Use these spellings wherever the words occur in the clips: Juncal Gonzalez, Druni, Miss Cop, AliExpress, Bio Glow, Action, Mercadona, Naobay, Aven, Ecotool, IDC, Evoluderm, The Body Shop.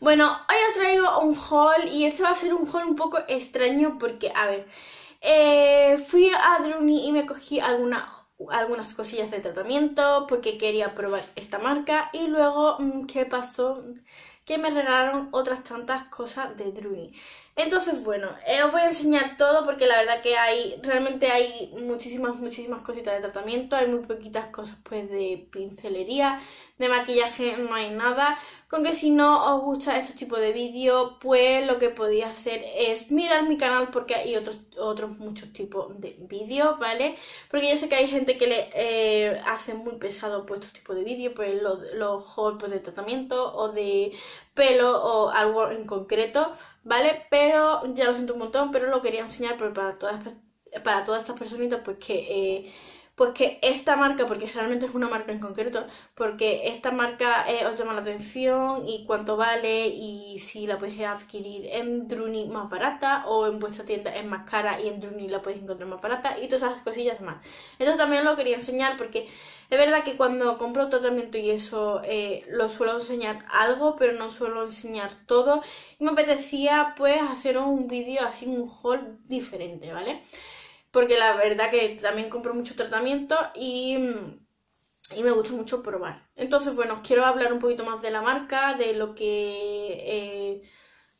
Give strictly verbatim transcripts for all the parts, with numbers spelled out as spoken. Bueno, hoy os traigo un haul y este va a ser un haul un poco extraño porque, a ver, eh, fui a Druni y me cogí alguna... algunas cosillas de tratamiento porque quería probar esta marca y luego, ¿qué pasó? Que me regalaron otras tantas cosas de Druni. Entonces, bueno, eh, os voy a enseñar todo porque la verdad que hay, realmente hay muchísimas, muchísimas cositas de tratamiento, hay muy poquitas cosas pues de pincelería, de maquillaje no hay nada. Con que si no os gusta este tipo de vídeo, pues lo que podéis hacer es mirar mi canal porque hay otros, otros muchos tipos de vídeos, ¿vale? Porque yo sé que hay gente que le eh, hace muy pesado pues estos tipos de vídeos, pues los, los hauls pues, de tratamiento o de pelo o algo en concreto, ¿vale? Pero ya lo siento un montón, pero lo quería enseñar para todas, para todas estas personitas pues que... Eh, pues que esta marca, porque realmente es una marca en concreto, porque esta marca eh, os llama la atención y cuánto vale y si la podéis adquirir en Druni más barata o en vuestra tienda es más cara y en Druni la podéis encontrar más barata y todas esas cosillas más. Entonces también lo quería enseñar porque es verdad que cuando compro tratamiento y eso eh, lo suelo enseñar algo, pero no suelo enseñar todo y me apetecía pues hacer un vídeo así, un haul diferente, ¿vale? Porque la verdad que también compro mucho tratamiento y, y me gusta mucho probar. Entonces, bueno, os quiero hablar un poquito más de la marca, de lo que eh,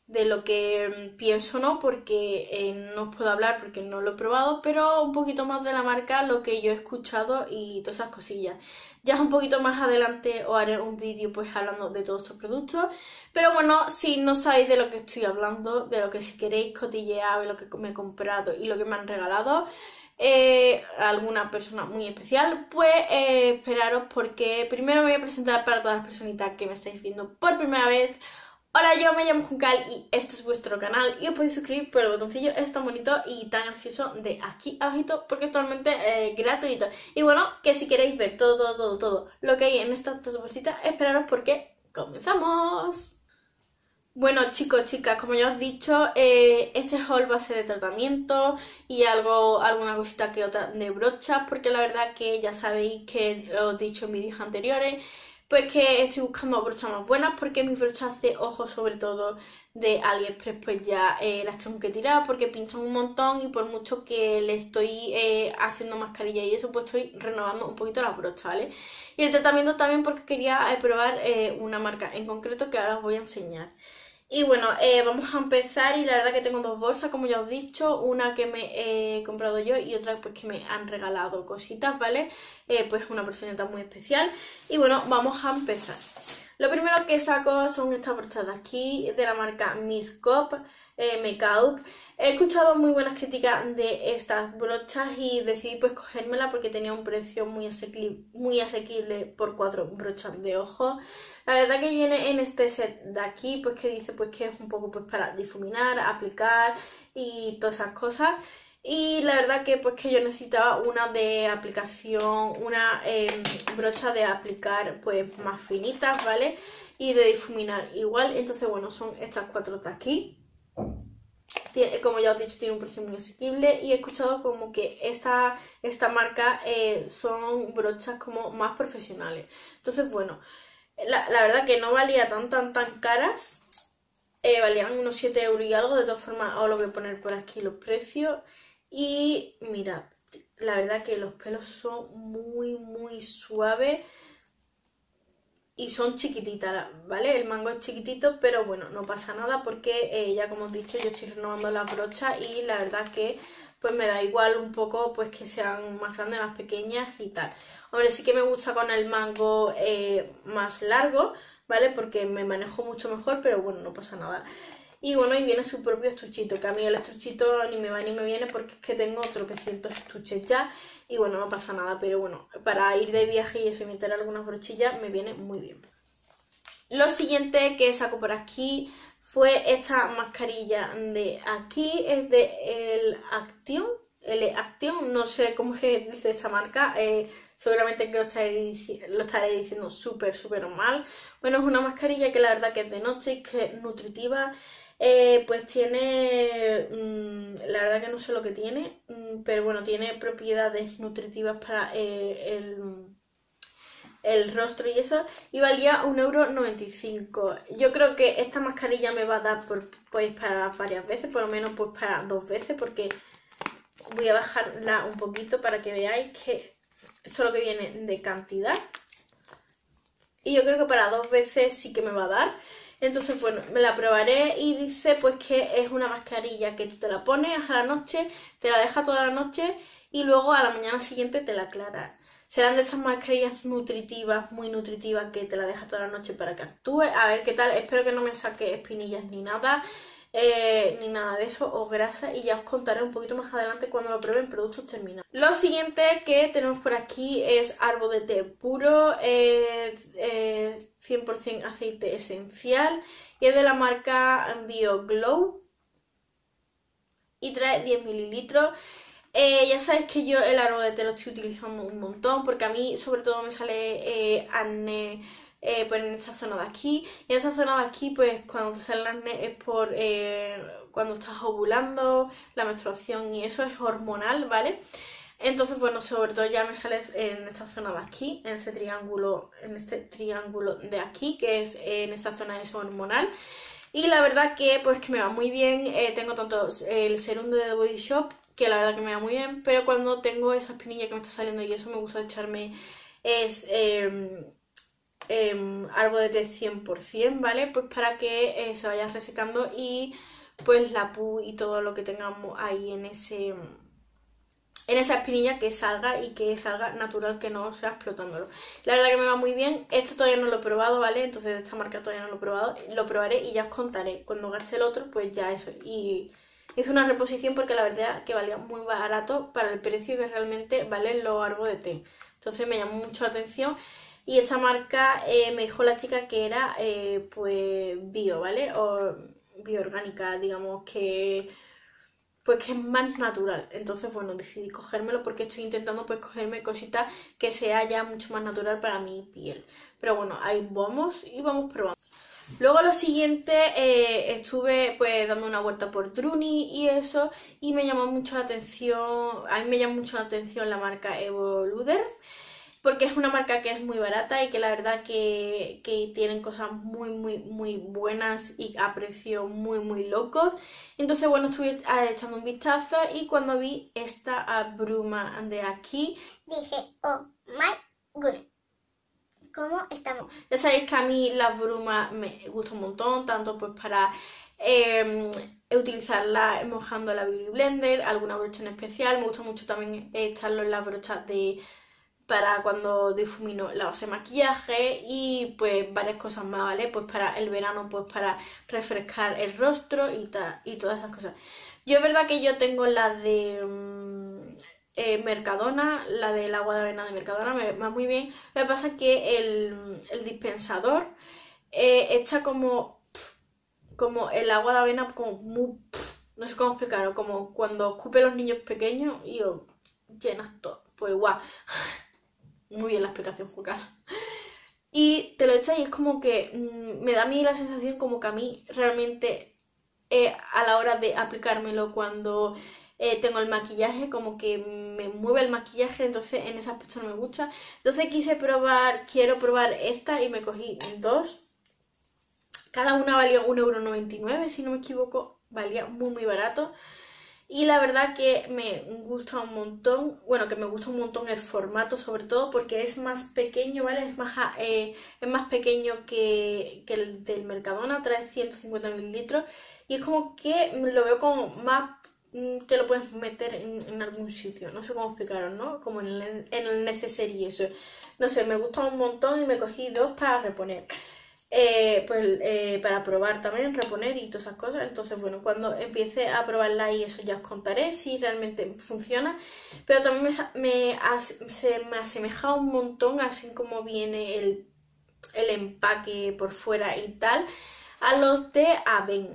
de lo que pienso, ¿no? Porque eh, no os puedo hablar porque no lo he probado, pero un poquito más de la marca, lo que yo he escuchado y todas esas cosillas. Ya un poquito más adelante os haré un vídeo pues hablando de todos estos productos. Pero bueno, si no sabéis de lo que estoy hablando, de lo que si queréis cotillear, de lo que me he comprado y lo que me han regalado eh, a alguna persona muy especial, pues eh, esperaros porque primero me voy a presentar para todas las personitas que me estáis viendo por primera vez. Hola, yo me llamo Juncal y este es vuestro canal y os podéis suscribir por el botoncillo, es tan bonito y tan gracioso de aquí abajito porque es totalmente eh, gratuito. Y bueno, que si queréis ver todo, todo, todo, todo lo que hay en estas dos bolsitas, esperaros porque comenzamos. Bueno, chicos, chicas, como ya os he dicho, eh, este haul va a ser de tratamiento y algo, alguna cosita que otra de brochas porque la verdad que ya sabéis que os he dicho en vídeos anteriores pues que estoy buscando brochas más buenas porque mis brochas de ojos, sobre todo de AliExpress, pues ya eh, las tengo que tirar porque pinchan un montón y por mucho que le estoy eh, haciendo mascarilla y eso, pues estoy renovando un poquito las brochas, ¿vale? Y el tratamiento también porque quería eh, probar eh, una marca en concreto que ahora os voy a enseñar. Y bueno, eh, vamos a empezar y la verdad que tengo dos bolsas, como ya os he dicho, una que me he eh, comprado yo y otra pues que me han regalado cositas, ¿vale? Eh, pues una personita muy especial. Y bueno, vamos a empezar. Lo primero que saco son estas brochas de aquí, de la marca Miss Cop, eh, Makeup. He escuchado muy buenas críticas de estas brochas y decidí pues cogérmela porque tenía un precio muy asequible, muy asequible por cuatro brochas de ojo. La verdad que viene en este set de aquí, pues que dice pues que es un poco pues para difuminar, aplicar y todas esas cosas. Y la verdad que pues que yo necesitaba una de aplicación, una eh, brocha de aplicar pues más finitas, ¿vale? Y de difuminar igual. Entonces, bueno, son estas cuatro de aquí. Tiene, como ya os he dicho, tiene un precio muy asequible y he escuchado como que esta, esta marca eh, son brochas como más profesionales. Entonces, bueno... La, la verdad que no valía tan tan tan caras, eh, valían unos siete euros y algo, de todas formas os lo voy a poner por aquí los precios. Y mirad, la verdad que los pelos son muy muy suaves y son chiquititas, ¿vale? El mango es chiquitito, pero bueno, no pasa nada porque eh, ya como os he dicho, yo estoy renovando la brocha y la verdad que... pues me da igual un poco pues que sean más grandes, más pequeñas y tal. Hombre, sí que me gusta con el mango eh, más largo, ¿vale? Porque me manejo mucho mejor, pero bueno, no pasa nada. Y bueno, y viene su propio estuchito, que a mí el estuchito ni me va ni me viene porque es que tengo tropecientos estuches ya. Y bueno, no pasa nada, pero bueno, para ir de viaje y eso y meter algunas brochillas me viene muy bien. Lo siguiente que saco por aquí... fue esta mascarilla de aquí, es de el Action, el Action, no sé cómo se dice esta marca, eh, seguramente que lo estaré, lo estaré diciendo súper, súper mal. Bueno, es una mascarilla que la verdad que es de noche, que es nutritiva, eh, pues tiene, mmm, la verdad que no sé lo que tiene, mmm, pero bueno, tiene propiedades nutritivas para eh, el... el rostro y eso, y valía un euro noventa y cinco. Yo creo que esta mascarilla me va a dar por, pues para varias veces, por lo menos pues para dos veces, porque voy a bajarla un poquito para que veáis que eso es lo que viene de cantidad. Y yo creo que para dos veces sí que me va a dar. Entonces, bueno, me la probaré y dice pues que es una mascarilla que te la pones a la noche, te la deja toda la noche y luego a la mañana siguiente te la aclara. Serán de estas mascarillas nutritivas, muy nutritivas, que te la deja toda la noche para que actúe. A ver qué tal, espero que no me saque espinillas ni nada, eh, ni nada de eso, o grasa, y ya os contaré un poquito más adelante cuando lo prueben productos terminados. Lo siguiente que tenemos por aquí es árbol de té puro, eh, eh, cien por cien aceite esencial, y es de la marca Bio Glow y trae diez mililitros. Eh, ya sabéis que yo el árbol de té lo estoy utilizando un montón, porque a mí sobre todo me sale eh, acné eh, pues en esta zona de aquí. Y en esta zona de aquí pues cuando te sale el acné es por eh, cuando estás ovulando, la menstruación y eso es hormonal, ¿vale? Entonces bueno, sobre todo ya me sale en esta zona de aquí, en este triángulo, en este triángulo de aquí, que es eh, en esta zona es hormonal. Y la verdad que pues que me va muy bien. eh, tengo tanto el serum de The Body Shop, que la verdad que me va muy bien, pero cuando tengo esa espinilla que me está saliendo y eso, me gusta echarme es eh, eh, árbol de té cien por cien, ¿vale? Pues para que eh, se vaya resecando y pues la pu y todo lo que tengamos ahí en ese... en esa espinilla que salga, y que salga natural, que no sea explotándolo. La verdad que me va muy bien. Esto todavía no lo he probado, ¿vale? Entonces esta marca todavía no lo he probado. Lo probaré y ya os contaré. Cuando gaste el otro, pues ya eso. Y... hice una reposición porque la verdad que valía muy barato para el precio que realmente valen los árboles de té. Entonces me llamó mucho la atención. Y esta marca eh, me dijo la chica que era eh, pues bio, ¿vale? O bioorgánica, digamos que... pues que es más natural. Entonces bueno, decidí cogérmelo porque estoy intentando pues cogerme cositas que sea ya mucho más natural para mi piel. Pero bueno, ahí vamos y vamos probando. Luego lo siguiente, eh, estuve pues dando una vuelta por Druni y eso, y me llamó mucho la atención, a mí me llamó mucho la atención la marca Evoluderm, porque es una marca que es muy barata y que la verdad que, que tienen cosas muy muy muy buenas y a precios muy muy locos. Entonces bueno, estuve echando un vistazo y cuando vi esta bruma de aquí, dije, oh my goodness. ¿Cómo estamos? Ya sabéis que a mí las brumas me gustan un montón, tanto pues para eh, utilizarla mojando la Beauty Blender, alguna brocha en especial. Me gusta mucho también echarlo en las brochas de para cuando difumino la base de maquillaje y pues varias cosas más, ¿vale? Pues para el verano, pues para refrescar el rostro y, ta, y todas esas cosas. Yo es verdad que yo tengo las de... Mmm, Eh, Mercadona, la del agua de avena de Mercadona me va muy bien. Lo que pasa es que el, el dispensador eh, echa como como el agua de avena, como muy, no sé cómo explicarlo, como cuando escupe los niños pequeños y oh, llenas todo, pues guau, muy bien la explicación vocal. Y te lo echa y es como que mmm, me da a mí la sensación como que a mí realmente eh, a la hora de aplicármelo cuando Eh, tengo el maquillaje, como que me mueve el maquillaje, entonces en ese aspecto no me gusta. Entonces quise probar, quiero probar esta y me cogí dos. Cada una valía un euro noventa y nueve, si no me equivoco, valía muy muy barato. Y la verdad que me gusta un montón, bueno, que me gusta un montón el formato, sobre todo porque es más pequeño, ¿vale? Es más, eh, es más pequeño que, que el del Mercadona, trae ciento cincuenta mililitros. Y es como que lo veo como más... te lo puedes meter en, en algún sitio, no sé cómo explicaros, ¿no? Como en el, en el necesario y eso. No sé, me gusta un montón y me cogí dos para reponer. Eh, pues eh, para probar también, reponer y todas esas cosas. Entonces, bueno, cuando empiece a probarla y eso ya os contaré si realmente funciona. Pero también me, me as, se me asemeja un montón, así como viene el, el empaque por fuera y tal, a los de Aven,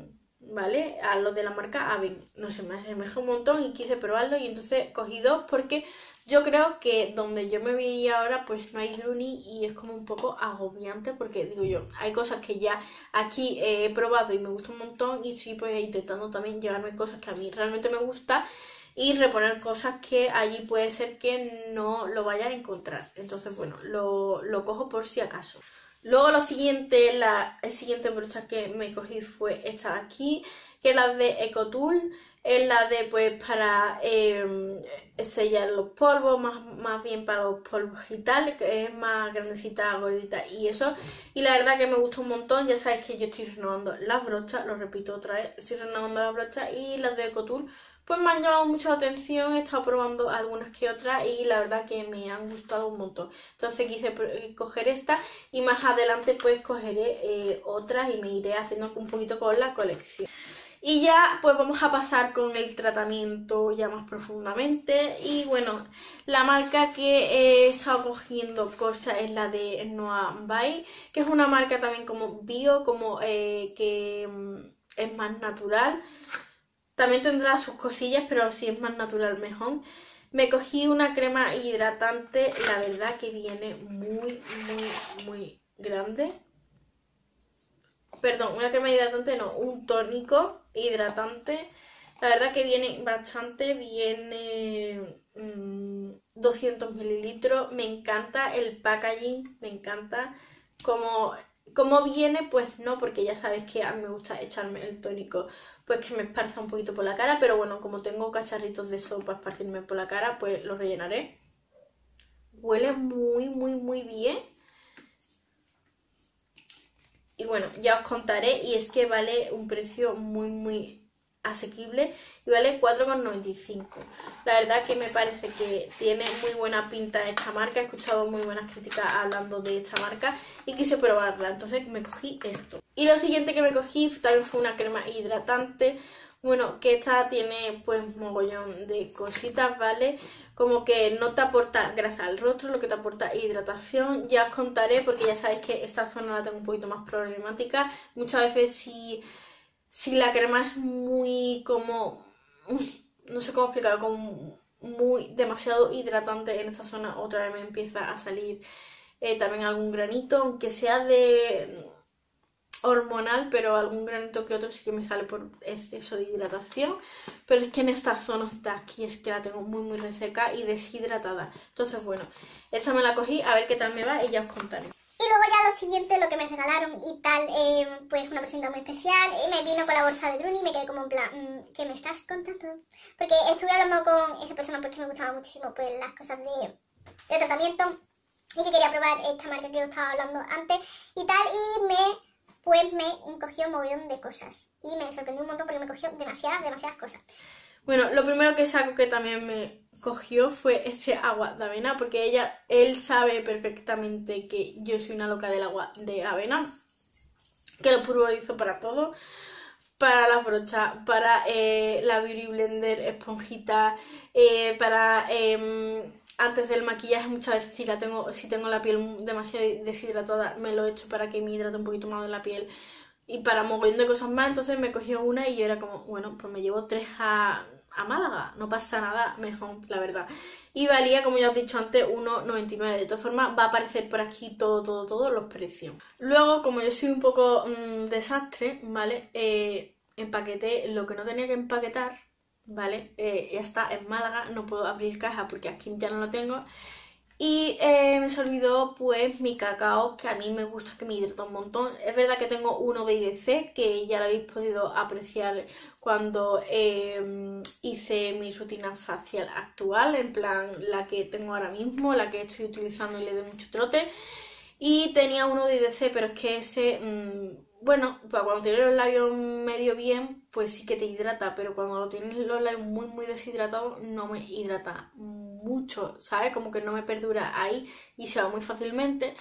¿vale? A los de la marca Aven. No sé, me asemeja un montón y quise probarlo y entonces cogí dos porque yo creo que donde yo me vi ahora pues no hay Druni y es como un poco agobiante porque, digo yo, hay cosas que ya aquí eh, he probado y me gusta un montón y estoy pues intentando también llevarme cosas que a mí realmente me gusta y reponer cosas que allí puede ser que no lo vaya a encontrar. Entonces, bueno, lo, lo cojo por si acaso. Luego lo siguiente, la, el siguiente brocha que me cogí fue esta de aquí, que es la de Ecotool. Es la de, pues, para eh, sellar los polvos, más, más bien para los polvos y tal, que es más grandecita, gordita y eso. Y la verdad que me gusta un montón. Ya sabéis que yo estoy renovando las brochas, lo repito otra vez, estoy renovando las brochas, y las de Ecotool pues me han llamado mucho la atención, he estado probando algunas que otras y la verdad que me han gustado un montón. Entonces quise coger esta y más adelante pues cogeré eh, otras y me iré haciendo un poquito con la colección. Y ya pues vamos a pasar con el tratamiento ya más profundamente. Y bueno, la marca que he estado cogiendo cosas es la de Naobay, que es una marca también como bio, como eh, que es más natural. También tendrá sus cosillas, pero si es más natural mejor. Me cogí una crema hidratante, la verdad que viene muy, muy, muy grande. Perdón, una crema hidratante no, un tónico hidratante. La verdad que viene bastante, viene mmm, doscientos mililitros. Me encanta el packaging, me encanta como... ¿Cómo viene? Pues no, porque ya sabéis que a mí me gusta echarme el tónico, pues que me esparza un poquito por la cara. Pero bueno, como tengo cacharritos de sopa para esparcirme por la cara, pues los rellenaré. Huele muy, muy, muy bien. Y bueno, ya os contaré. Y es que vale un precio muy, muy asequible. Y vale cuatro con noventa y cinco. La verdad que me parece que tiene muy buena pinta esta marca. He escuchado muy buenas críticas hablando de esta marca y quise probarla. Entonces me cogí esto. Y lo siguiente que me cogí también fue una crema hidratante. Bueno, que esta tiene pues mogollón de cositas, ¿vale? Como que no te aporta grasa al rostro, lo que te aporta hidratación. Ya os contaré porque ya sabéis que esta zona la tengo un poquito más problemática. Muchas veces si... Si la crema es muy como, no sé cómo explicarlo, como muy demasiado hidratante en esta zona, otra vez me empieza a salir eh, también algún granito, aunque sea de hormonal, pero algún granito que otro sí que me sale por exceso de hidratación. Pero es que en esta zona de aquí es que la tengo muy muy reseca y deshidratada. Entonces bueno, esta me la cogí, a ver qué tal me va y ya os contaré. Y luego ya lo siguiente, lo que me regalaron y tal, eh, pues una presenta muy especial. Y me vino con la bolsa de Druni y me quedé como en plan, ¿qué me estás contando? Porque estuve hablando con esa persona porque me gustaban muchísimo pues las cosas de, de tratamiento. Y que quería probar esta marca que os estaba hablando antes y tal. Y me, pues me cogió un montón de cosas. Y me sorprendió un montón porque me cogió demasiadas, demasiadas cosas. Bueno, lo primero que saco que también me... cogió fue este agua de avena, porque ella, él sabe perfectamente que yo soy una loca del agua de avena, que lo pulverizo para todo, para las brochas, para eh, la beauty blender, esponjita, eh, para eh, antes del maquillaje. Muchas veces si la tengo, si tengo la piel demasiado deshidratada, me lo echo para que me hidrate un poquito más de la piel y para mogollón de cosas más. Entonces me cogió una y yo era como, bueno, pues me llevo tres a... a Málaga, no pasa nada, mejor, la verdad. Y valía, como ya os he dicho antes, uno noventa y nueve. De todas formas, va a aparecer por aquí todo, todo, todos los precios. Luego, como yo soy un poco mmm, desastre, ¿vale? Eh, empaqueté lo que no tenía que empaquetar, ¿vale? Eh, ya está, en Málaga no puedo abrir caja porque aquí ya no lo tengo. Y eh, me se olvidó pues mi cacao, que a mí me gusta, que me hidrata un montón. Es verdad que tengo uno de I D C, que ya lo habéis podido apreciar cuando eh, hice mi rutina facial actual, en plan la que tengo ahora mismo, la que estoy utilizando y le doy mucho trote. Y tenía uno de I D C, pero es que ese... Mmm, bueno, pues cuando tienes los labios medio bien, pues sí que te hidrata, pero cuando lo tienes los labios muy muy deshidratados, no me hidrata mucho, ¿sabes? Como que no me perdura ahí y se va muy fácilmente.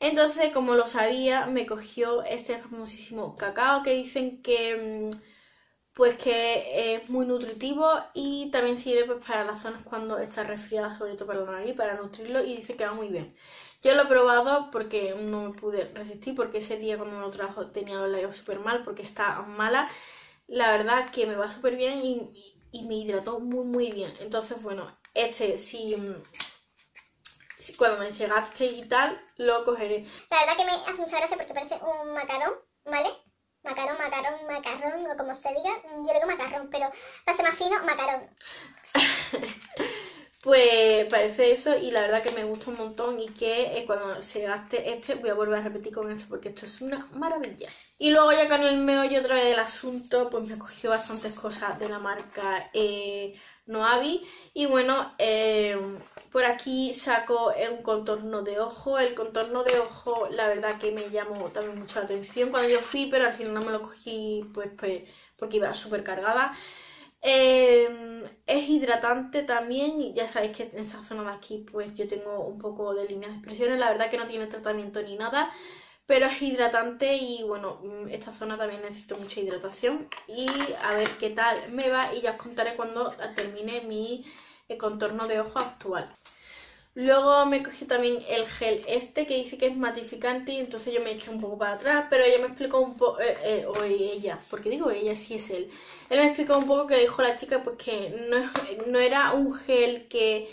Entonces, como lo sabía, me cogió este famosísimo cacao que dicen que pues que es muy nutritivo y también sirve pues para las zonas cuando está resfriada, sobre todo para la nariz, para nutrirlo, y dice que va muy bien. Yo lo he probado porque no me pude resistir, porque ese día cuando me lo trajo tenía los labios súper mal porque está mala. La verdad que me va súper bien y, y me hidrató muy muy bien. Entonces bueno, este si, si cuando me llegaste y tal lo cogeré. La verdad que me hace mucha gracia porque parece un macarón, ¿vale? Macarón, macarón, macarrón o como se diga. Yo digo macarrón, pero pase más fino, macarón. pues parece eso, y la verdad que me gusta un montón, y que eh, cuando se gaste este voy a volver a repetir con esto porque esto es una maravilla. Y luego ya con el meollo otra vez del asunto, pues me cogió bastantes cosas de la marca eh, Naobay. Y bueno, eh, por aquí saco un contorno de ojo. El contorno de ojo la verdad que me llamó también mucho la atención cuando yo fui, pero al final no me lo cogí pues, pues porque iba súper cargada. Eh, es hidratante también, y ya sabéis que en esta zona de aquí pues yo tengo un poco de líneas de expresiones. La verdad que no tiene tratamiento ni nada, pero es hidratante, y bueno, esta zona también necesito mucha hidratación. Y a ver qué tal me va, y ya os contaré cuando termine mi contorno de ojo actual. Luego me cogí también el gel este que dice que es matificante, y entonces yo me eché un poco para atrás, pero ella me explicó un poco, eh, eh, o ella, porque digo ella, sí es él. Él me explicó un poco que le dijo la chica pues que no, no era un gel que,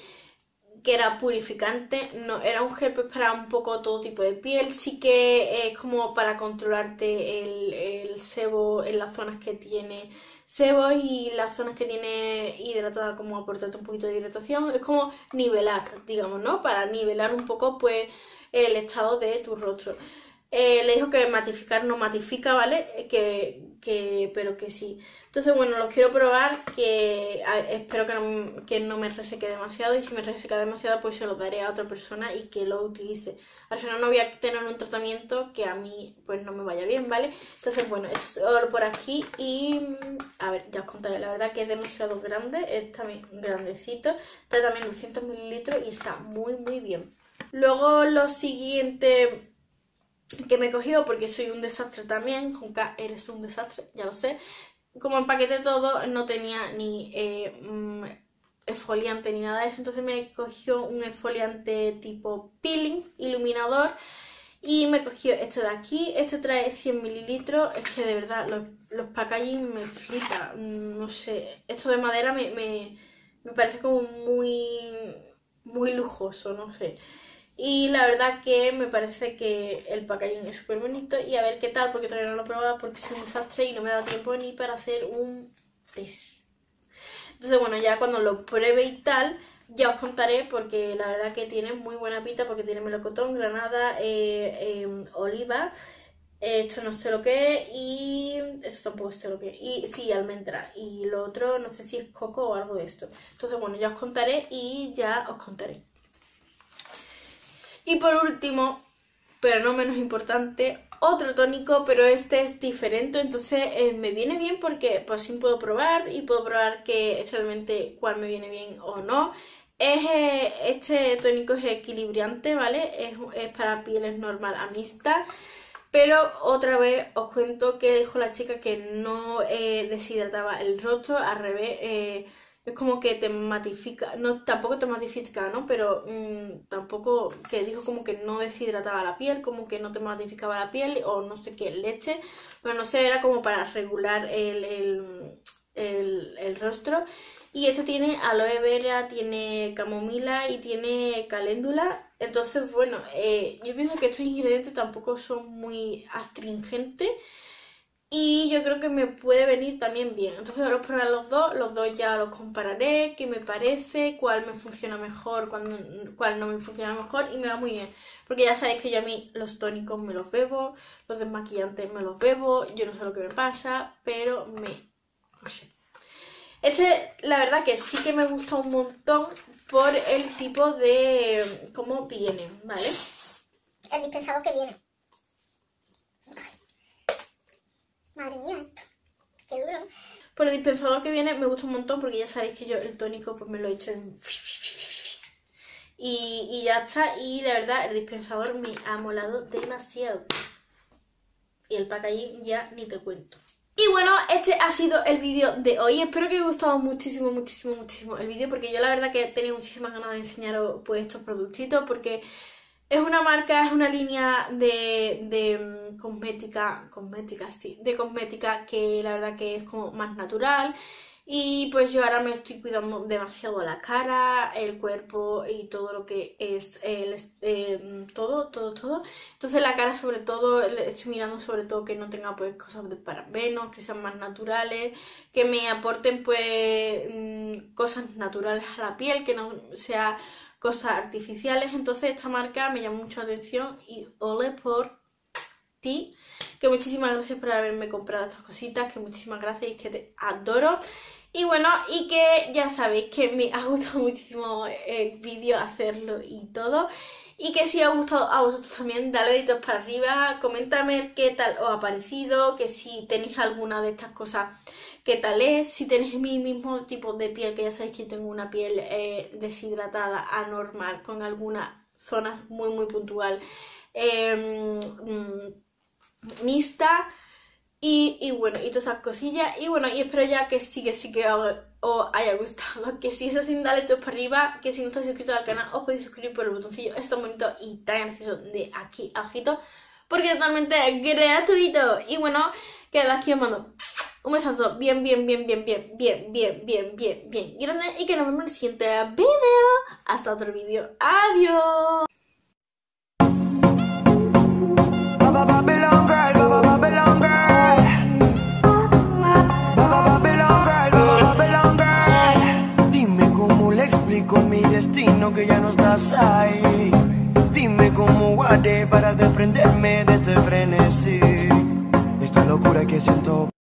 que era purificante, no, era un gel pues para un poco todo tipo de piel, sí que es como para controlarte el, el sebo en las zonas que tiene sebos y las zonas que tiene hidratada, como aportarte un poquito de hidratación, es como nivelar, digamos, ¿no? Para nivelar un poco pues el estado de tu rostro. Eh, le dijo que matificar no matifica, ¿vale? Que, que, pero que sí. Entonces, bueno, los quiero probar, que a, espero que no, que no me reseque demasiado, y si me reseca demasiado pues se lo daré a otra persona y que lo utilice. Al final no voy a tener un tratamiento que a mí pues no me vaya bien, ¿vale? Entonces, bueno, esto es todo por aquí, y a ver, ya os contaré. La verdad que es demasiado grande, es también grandecito, está también doscientos mililitros y está muy muy bien. Luego lo siguiente que me he cogido, porque soy un desastre también, Junca, eres un desastre, ya lo sé. Como empaqueté todo, no tenía ni eh, exfoliante ni nada de eso, entonces me cogió un exfoliante tipo peeling, iluminador, y me cogió este de aquí. Este trae cien mililitros, es que de verdad los, los packaging me flipa, no sé, esto de madera me, me, me parece como muy, muy lujoso, no sé. Y la verdad que me parece que el packaging es súper bonito, y a ver qué tal, porque todavía no lo he probado porque es un desastre y no me da tiempo ni para hacer un test. Entonces, bueno, ya cuando lo pruebe y tal, ya os contaré, porque la verdad que tiene muy buena pinta, porque tiene melocotón, granada, eh, eh, oliva, eh, esto no sé lo que es, y esto tampoco sé lo que es, y sí, almendra, y lo otro no sé si es coco o algo de esto. Entonces, bueno, ya os contaré y ya os contaré. Y por último, pero no menos importante, otro tónico, pero este es diferente, entonces eh, me viene bien porque pues sí puedo probar, y puedo probar que realmente cuál me viene bien o no. Es, eh, este tónico es equilibrante, ¿vale? Es, es para pieles normal a mixta, pero otra vez os cuento que dijo la chica que no eh, deshidrataba el rostro, al revés. Eh, Es como que te matifica, no, tampoco te matifica, ¿no? Pero mmm, tampoco, que dijo como que no deshidrataba la piel, como que no te matificaba la piel, o no sé qué, leche. Bueno, no sé, era como para regular el, el, el, el rostro. Y este tiene aloe vera, tiene camomila y tiene caléndula. Entonces, bueno, eh, yo pienso que estos ingredientes tampoco son muy astringentes, y yo creo que me puede venir también bien. Entonces ahora os probaré los dos, los dos ya los compararé, qué me parece, cuál me funciona mejor, cuál, cuál no me funciona mejor, y me va muy bien. Porque ya sabéis que yo a mí los tónicos me los bebo, los desmaquillantes me los bebo, yo no sé lo que me pasa, pero me... no sé. Este, la verdad que sí que me gusta un montón por el tipo de... cómo viene, ¿vale? El dispensado que viene. Madre mía, esto, qué duro. Por el dispensador que viene me gusta un montón, porque ya sabéis que yo el tónico pues me lo he hecho en... Y, y ya está, y la verdad el dispensador me ha molado demasiado. Y el packaging ya ni te cuento. Y bueno, este ha sido el vídeo de hoy. Espero que os haya gustado muchísimo, muchísimo, muchísimo el vídeo, porque yo la verdad que he tenido muchísimas ganas de enseñaros pues estos productitos, porque... es una marca, es una línea de, de cosmética, cosmética, sí, de cosmética que la verdad que es como más natural, Y pues yo ahora me estoy cuidando demasiado la cara, el cuerpo y todo lo que es el, eh, todo, todo, todo. Entonces la cara sobre todo, estoy mirando sobre todo que no tenga pues cosas de parabenos, que sean más naturales, que me aporten pues cosas naturales a la piel, que no sea cosas artificiales. Entonces esta marca me llama mucho la atención y ole por ti, que muchísimas gracias por haberme comprado estas cositas, que muchísimas gracias y que te adoro. Y bueno, y que ya sabéis que me ha gustado muchísimo el vídeo, hacerlo y todo. Y que si os ha gustado a vosotros también, dale deditos para arriba, coméntame qué tal os ha parecido, que si tenéis alguna de estas cosas, qué tal es. Si tenéis mi mismo tipo de piel, que ya sabéis que yo tengo una piel eh, deshidratada, anormal, con algunas zonas muy muy puntual, eh, mm, mixta. Y, y bueno, y todas esas cosillas. Y bueno, y espero ya que sí, que sí que os haya gustado. Que si es así, dale todo para arriba. Que si no estáis suscritos al canal, os podéis suscribir por el botoncillo. Es tan bonito y tan gracioso de aquí abajito, porque es totalmente gratuito. Y bueno, que de aquí os mando un besazo bien, bien, bien, bien, bien, bien, bien, bien, bien, bien grande. Y que nos vemos en el siguiente video. Hasta otro vídeo. Adiós. Que ya no estás ahí, dime cómo guardé para desprenderme de este frenesí, esta locura que siento.